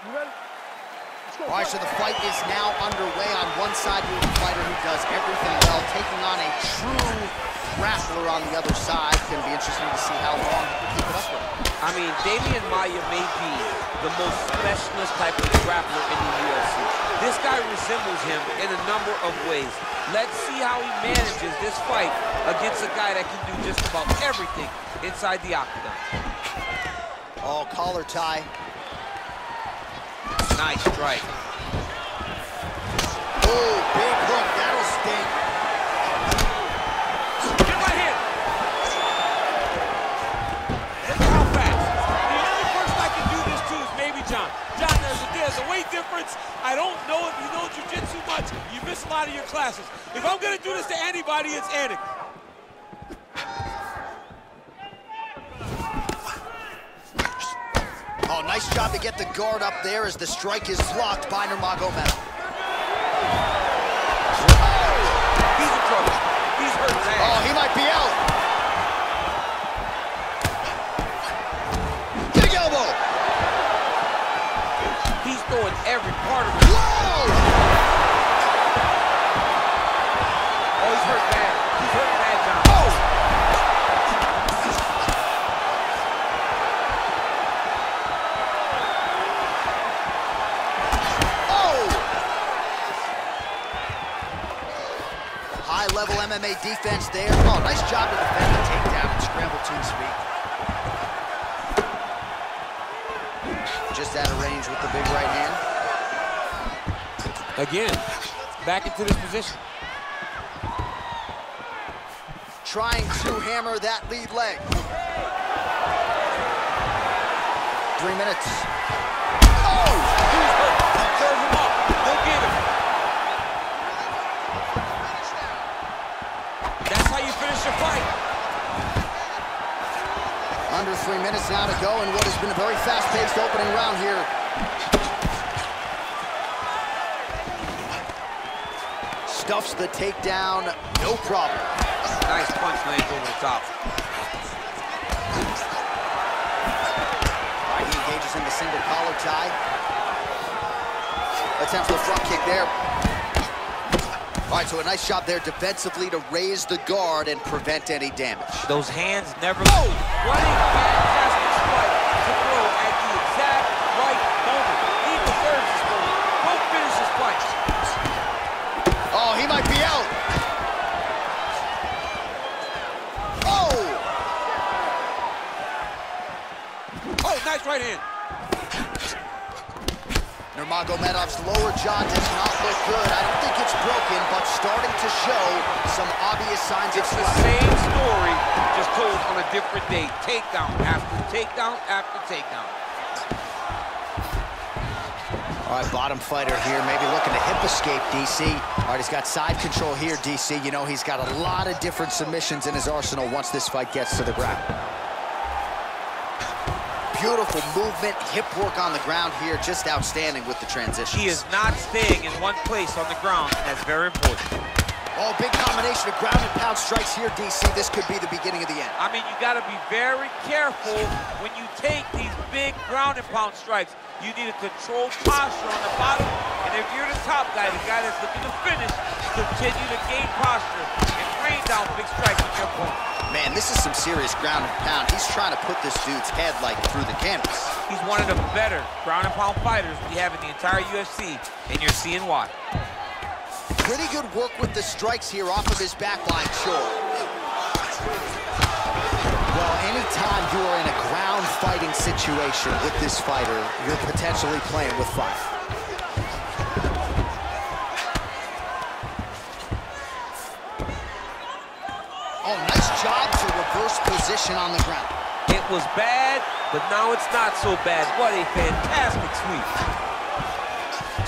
All right, so the fight is now underway. On one side, you have a fighter who does everything well, taking on a true grappler on the other side. It's going to be interesting to see how long he can keep it up with. I mean, Damian Maia may be the most specialist type of grappler in the UFC. This guy resembles him in a number of ways. Let's see how he manages this fight against a guy that can do just about everything inside the octagon. Oh, collar tie. Nice strike. Oh, big hook. That'll sting. Get my hand. Look how fast. The only person I can do this to is maybe John. John, there's a weight difference. I don't know if you know jiu-jitsu much. You miss a lot of your classes. If I'm going to do this to anybody, it's Anik. Oh, nice job to get the guard up there as the strike is blocked by Nurmagomedov. He's in trouble. He's hurt. Oh, he might be out. Big elbow. He's throwing every part of it. Whoa! Oh, he's hurt bad. He's hurt bad, John. High-level MMA defense there. Oh, nice job to defend the takedown and scramble to his feet. Just out of range with the big right hand. Again, back into this position. Trying to hammer that lead leg. 3 minutes. Oh! He's hurt. Serve him up. They'll get him. Your fight. Under 3 minutes now to go in what has been a very fast-paced opening round here. Stuffs the takedown, no problem. Nice punch lands over the top. All right, he engages in the single collar tie. Attempts the front kick there. All right, so a nice job there defensively to raise the guard and prevent any damage. Those hands never... Oh! What a fantastic strike to throw at the exact right moment. He deserves this moment. Don't finish this fight. Oh, he might be out. Oh! Oh, nice right hand. Nurmagomedov's lower jaw does not look good. I don't think it's broken, but starting to show some obvious signs of life. It's the same story, just told on a different day. Takedown after takedown after takedown. All right, bottom fighter here, maybe looking to hip escape, DC. All right, he's got side control here, DC. You know, he's got a lot of different submissions in his arsenal once this fight gets to the ground. Beautiful movement, hip work on the ground here, just outstanding with the transition. He is not staying in one place on the ground, and that's very important. Oh, big combination of ground and pound strikes here, DC. This could be the beginning of the end. I mean, you gotta be very careful when you take these big ground and pound strikes. You need a controlled posture on the bottom, and if you're the top guy, the guy that's looking to finish, continue to gain posture and rain down big strikes with your opponent. Man, this is some serious ground and pound. He's trying to put this dude's head, like, through the canvas. He's one of the better ground and pound fighters we have in the entire UFC, and you're seeing why. Pretty good work with the strikes here off of his backline, Choi. Well, anytime you are in a ground fighting situation with this fighter, you're potentially playing with fire. Oh, nice job to reverse position on the ground. It was bad, but now it's not so bad. What a fantastic sweep.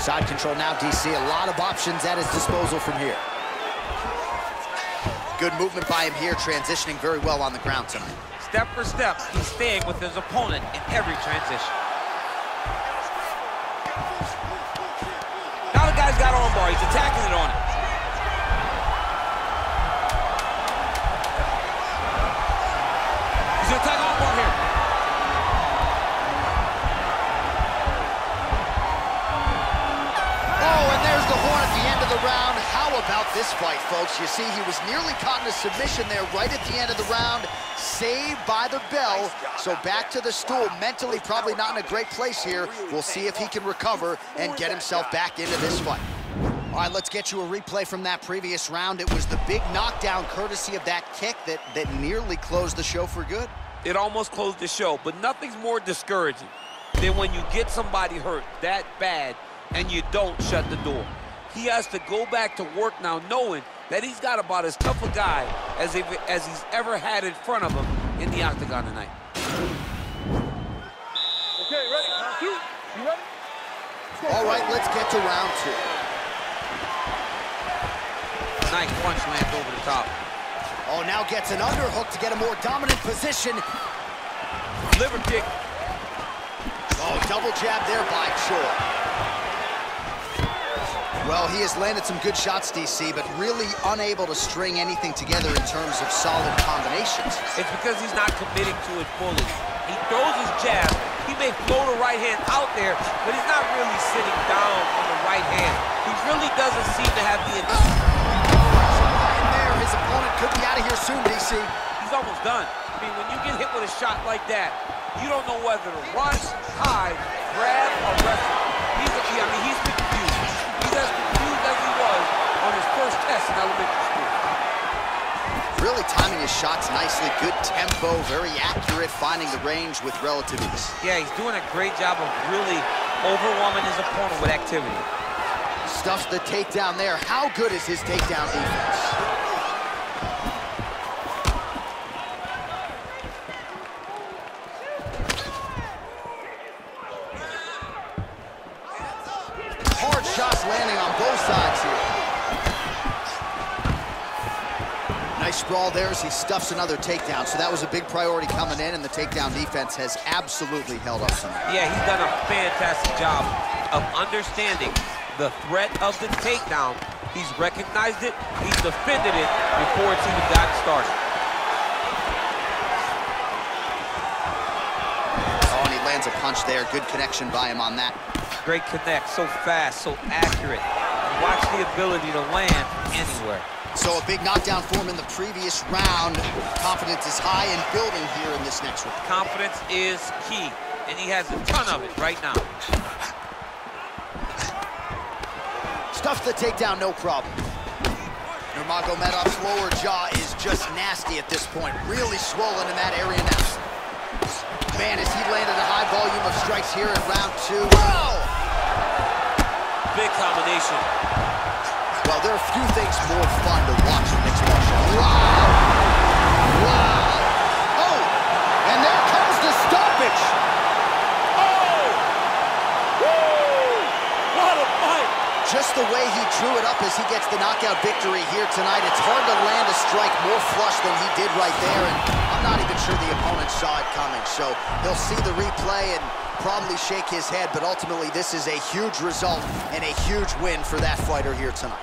Side control now, DC. A lot of options at his disposal from here. Good movement by him here, transitioning very well on the ground tonight. Step for step, he's staying with his opponent in every transition. Now the guy's got armbar. He's attacking it on it. He's going to attack armbar here. the end of the round. How about this fight, folks? You see, he was nearly caught in a submission there right at the end of the round, saved by the bell. So back to the stool, mentally probably not in a great place here. We'll see if he can recover and get himself back into this fight. All right, let's get you a replay from that previous round. It was the big knockdown courtesy of that kick that nearly closed the show for good. It almost closed the show, but nothing's more discouraging than when you get somebody hurt that bad and you don't shut the door. He has to go back to work now knowing that he's got about as tough a guy as he's ever had in front of him in the octagon tonight. Okay, ready? Round two. You ready? All right, let's get to round two. Nice punch lands over the top. Oh, now gets an underhook to get a more dominant position. Liver kick. Oh, double jab there by Choi. Well, he has landed some good shots, DC, but really unable to string anything together in terms of solid combinations. It's because he's not committing to it fully. He throws his jab. He may throw the right hand out there, but he's not really sitting down on the right hand. He really doesn't seem to have the initiative. Right there, his opponent could be out of here soon, DC. He's almost done. I mean, when you get hit with a shot like that, you don't know whether to rush, hide, grab, or wrestle. He's confused. He's as confused as he was on his first test in elementary school. Really timing his shots nicely. Good tempo, very accurate, finding the range with relative ease. Yeah, he's doing a great job of really overwhelming his opponent with activity. Stuffs the takedown there. How good is his takedown defense? Shots landing on both sides here. Nice sprawl there as he stuffs another takedown. So that was a big priority coming in, and the takedown defense has absolutely held up some. Yeah, he's done a fantastic job of understanding the threat of the takedown. He's recognized it, he's defended it before it's even got started. Oh, and he lands a punch there. Good connection by him on that. Great connect, so fast, so accurate. Watch the ability to land anywhere. So a big knockdown for him in the previous round. Confidence is high and building here in this next one. Confidence is key, and he has a ton of it right now. Stuffs the takedown, no problem. Nurmagomedov's lower jaw is just nasty at this point. Really swollen in that area now. Man, as he landed a high volume of strikes here in round two. Whoa! Big combination. Well, there are a few things more fun to watch in mixed martial arts. Wow! Wow! Oh! And there comes the stoppage! Oh! Woo! What a fight! Just the way he drew it up as he gets the knockout victory here tonight. It's hard to land a strike more flush than he did right there. And not even sure the opponent saw it coming, so he'll see the replay and probably shake his head, but ultimately this is a huge result and a huge win for that fighter here tonight.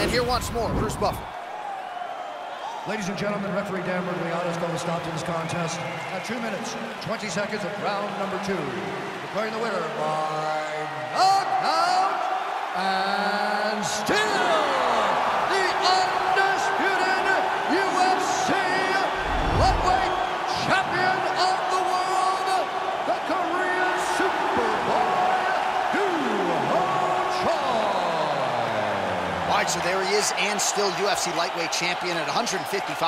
And here once more, Bruce Buffer. Ladies and gentlemen, referee Dan Maia has called a stop to this contest at 2 minutes, 20 seconds of round number 2. Declaring the winner by knockout and still the undisputed UFC lightweight champion of the world, the Korean Superboy, Choi. All right, so there he is, and still UFC lightweight champion at 155